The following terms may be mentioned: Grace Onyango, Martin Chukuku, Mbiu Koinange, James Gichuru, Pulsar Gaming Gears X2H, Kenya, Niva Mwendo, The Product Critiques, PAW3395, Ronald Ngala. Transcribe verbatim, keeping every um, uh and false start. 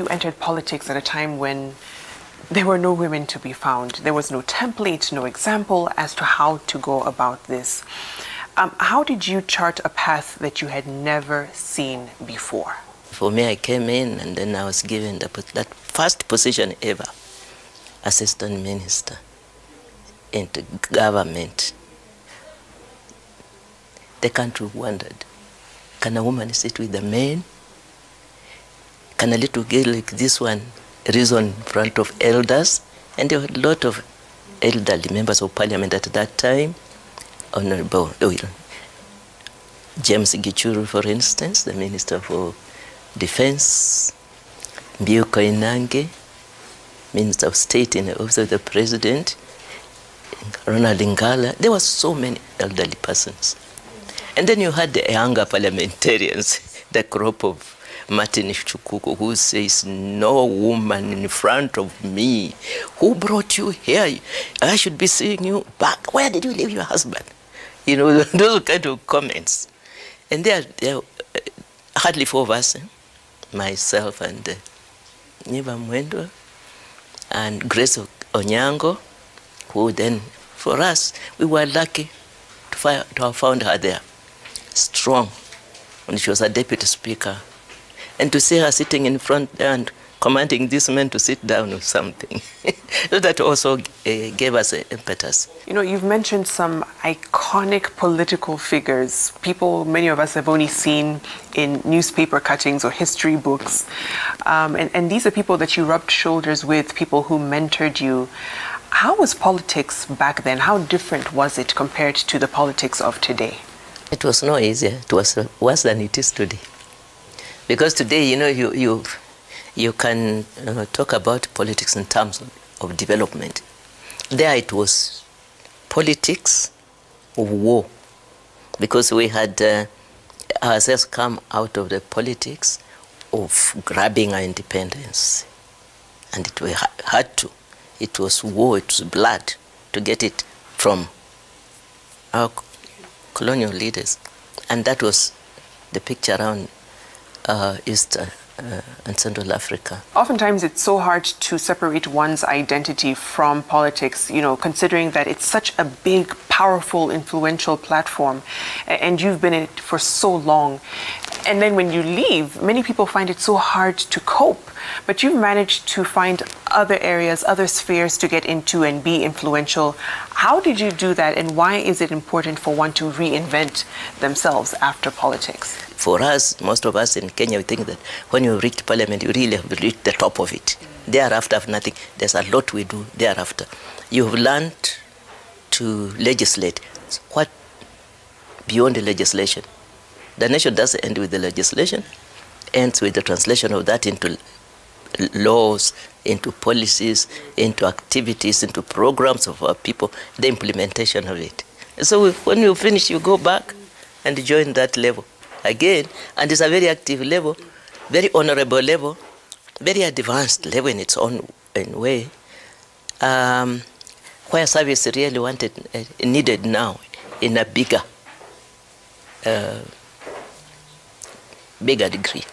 You entered politics at a time when there were no women to be found. There was no template, no example as to how to go about this. Um, how did you chart a path that you had never seen before? For me, I came in and then I was given the, that first position ever, assistant minister in the government. The country wondered, can a woman sit with a man? Can a little girl like this one reason in front of elders? And there were a lot of elderly members of parliament at that time. Honorable James Gichuru, for instance, the Minister for Defense, Mbiu Koinange, Minister of State in the Office of the President, Ronald Ngala. There were so many elderly persons. And then you had the younger parliamentarians, the crop of Martin Chukuku, who says, no woman in front of me. Who brought you here? I should be seeing you back. Where did you leave your husband? You know, those kind of comments. And there are uh, hardly four of us, eh? Myself and uh, Niva Mwendo and Grace Onyango, who then, for us, we were lucky to, find, to have found her there, strong, when she was a deputy speaker. And to see her sitting in front and commanding this man to sit down or something. That also uh, gave us an impetus. You know, you've mentioned some iconic political figures, people many of us have only seen in newspaper cuttings or history books. Um, and, and these are people that you rubbed shoulders with, people who mentored you. How was politics back then? How different was it compared to the politics of today? It was no easier. It was worse than it is today. Because today, you know, you, you, you can uh, talk about politics in terms of, of development. There it was politics of war, because we had uh, ourselves come out of the politics of grabbing our independence. And it we had to. It was war, it was blood to get it from our colonial leaders. And that was the picture around Uh, East uh, uh, and Central Africa. Oftentimes it's so hard to separate one's identity from politics, you know, considering that it's such a big, powerful, influential platform, and you've been in it for so long. And then when you leave, many people find it so hard to cope, but you've managed to find other areas, other spheres to get into and be influential. How did you do that, and why is it important for one to reinvent themselves after politics? For us, most of us in Kenya, we think that when you reach parliament, you really have reached the top of it. Thereafter, nothing. There's a lot we do thereafter. You've learned to legislate. What beyond the legislation? The nation doesn't end with the legislation, ends with the translation of that into laws, into policies, into activities, into programs of our people, the implementation of it. So when you finish, you go back and join that level again, and it's a very active level, very honorable level, very advanced level in its own way, um, where service really wanted, uh, needed now in a bigger, uh, bigger degree.